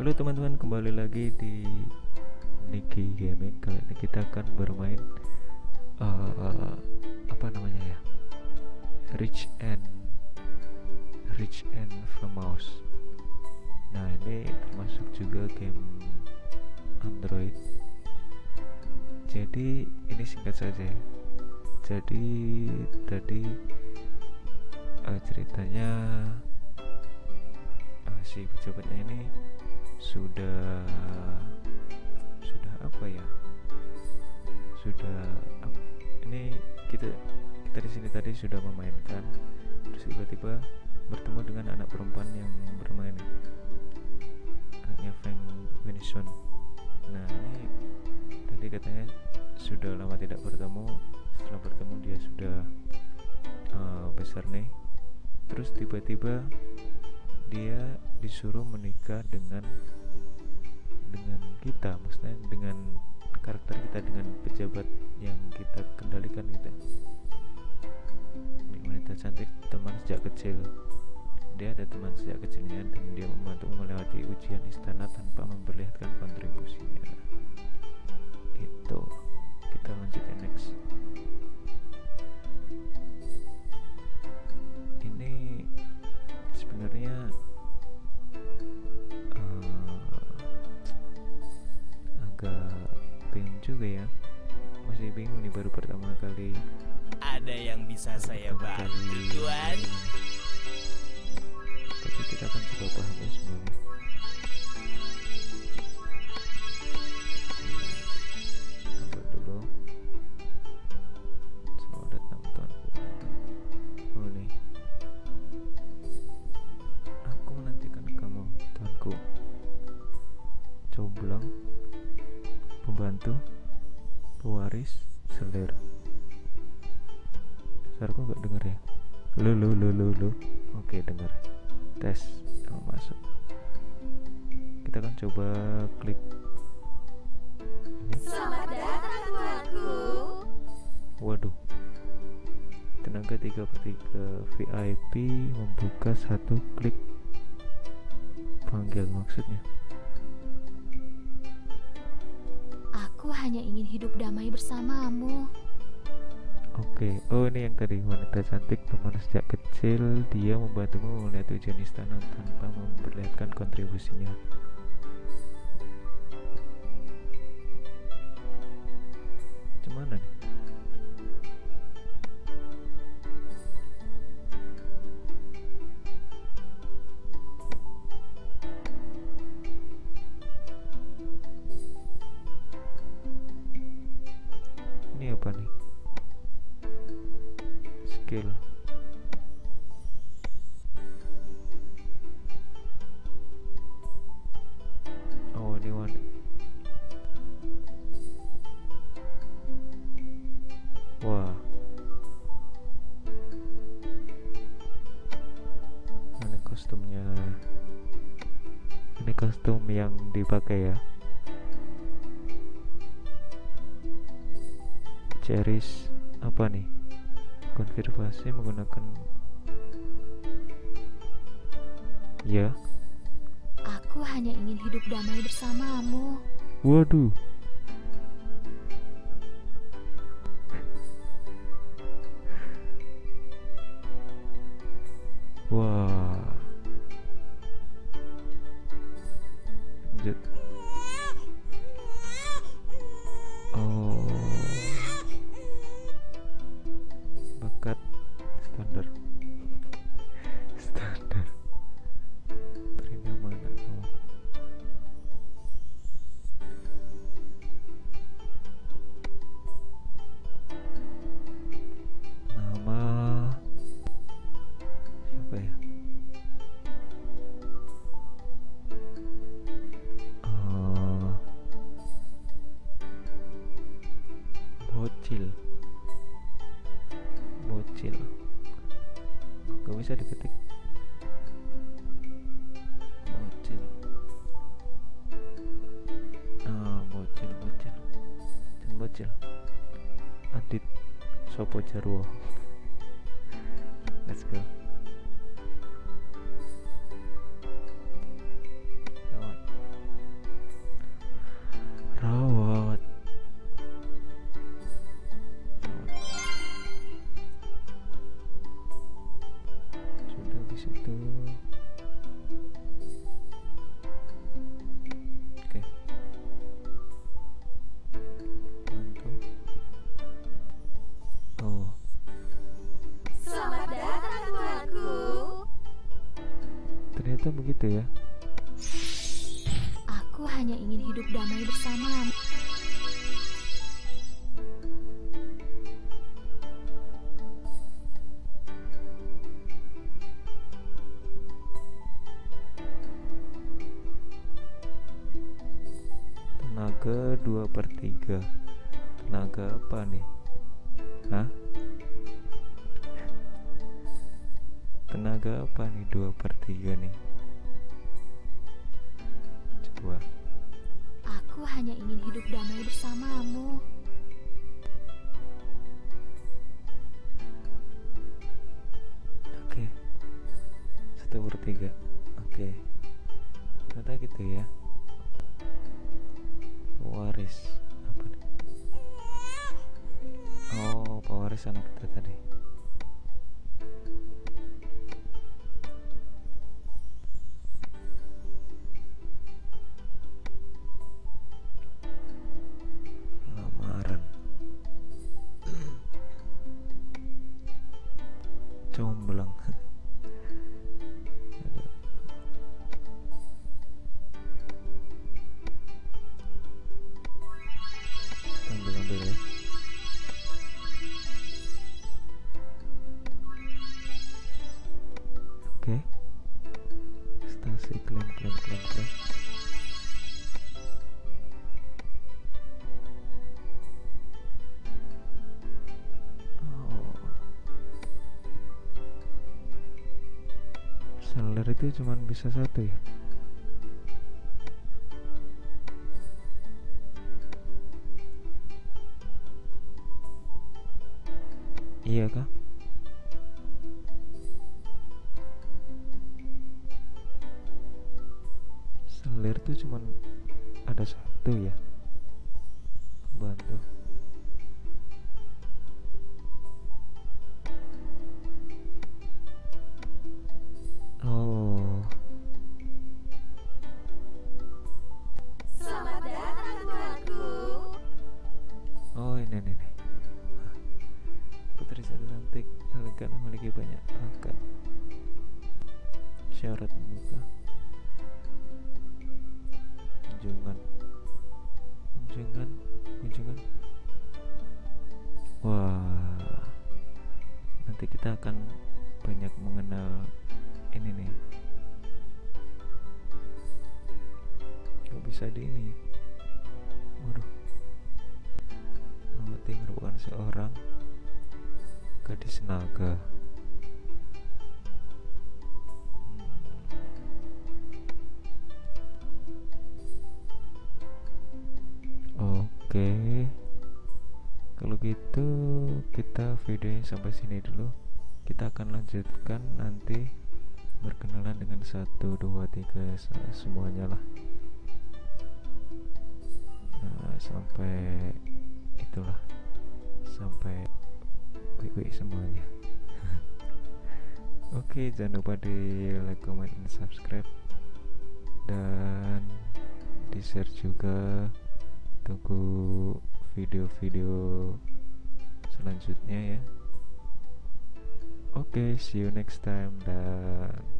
Halo teman-teman, kembali lagi di Niki Gaming. Kali ini kita akan bermain apa namanya ya, Rich and Famous. Nah, ini termasuk juga game Android, jadi ini singkat saja ya. Jadi tadi ceritanya si pejabatnya ini sudah apa ya, ini kita di sini tadi sudah memainkan, terus tiba-tiba bertemu dengan anak perempuan yang bermain anaknya Venison. Nah, ini tadi katanya sudah lama tidak bertemu, setelah bertemu dia sudah besar nih, terus tiba-tiba dia disuruh menikah dengan kita, maksudnya dengan karakter kita, dengan pejabat yang kita kendalikan kita. Ini wanita cantik, teman sejak kecil. Dia ada teman sejak kecilnya dan dia membantu melewati ujian istana tanpa memperlihatkan kontribusinya. Itu kita lanjut ke next. Ini sebenarnya agak bingung juga ya, masih bingung nih, baru pertama kali. Ada yang bisa saya bantu, Tuan? Tapi kita akan coba pahami semuanya. Coba dulu. Selamat datang, Tuan. Oh, nih. Aku menantikan kamu, Tuanku. Comblang, pembantu, pewaris, selera. Dasarku nggak dengar ya. Lo. Oke, dengar. Tes yang masuk. Kita akan coba klik. Ini. Selamat datang, Tuanku. Waduh. Tenaga 3/3 VIP membuka satu klik panggil, maksudnya. Aku hanya ingin hidup damai bersamamu. Oke, oh ini yang tadi, wanita cantik, teman sejak kecil, dia membantumu melihat ujian istana tanpa memperlihatkan kontribusinya. Cuman nih, skill oh ini one wah ini kostumnya, ini kostum yang dipakai ya. Cherish apa nih, konfirmasi menggunakan ya. Aku hanya ingin hidup damai bersamamu. Waduh. Wah. Lanjut. Oh. standar terima mana kamu. Nama siapa ya? Bocil gak bisa diketik. Bocil Adit Sopo Jarwo. Let's go. Lawan Aku hanya ingin hidup damai bersamamu. Tenaga 2/3. Tenaga apa nih? Hah? Tenaga apa nih 2/3 nih? Coba. Aku hanya ingin hidup damai bersamamu. Oke. 1/3. Oke. Ternyata gitu ya. Pewaris apa nih? Oh, pewaris anak kita tadi. Lamaran. Comblang. Seller itu cuma bisa satu ya. Iya kah? Seller itu cuma ada satu ya. Bantu. Syarat membuka kunjungan. Wah, nanti kita akan banyak mengenal ini nih. Gak bisa di ini. Waduh, Melati merupakan seorang gadis naga. Oke, kalau gitu kita videonya sampai sini dulu. Kita akan lanjutkan nanti berkenalan dengan 1, 2, 3 semuanya lah. Nah, sampai itulah, sampai baik-baik semuanya. Oke, jangan lupa di like, comment, dan subscribe, dan di share juga. Tunggu video-video selanjutnya ya. Oke, see you next time dan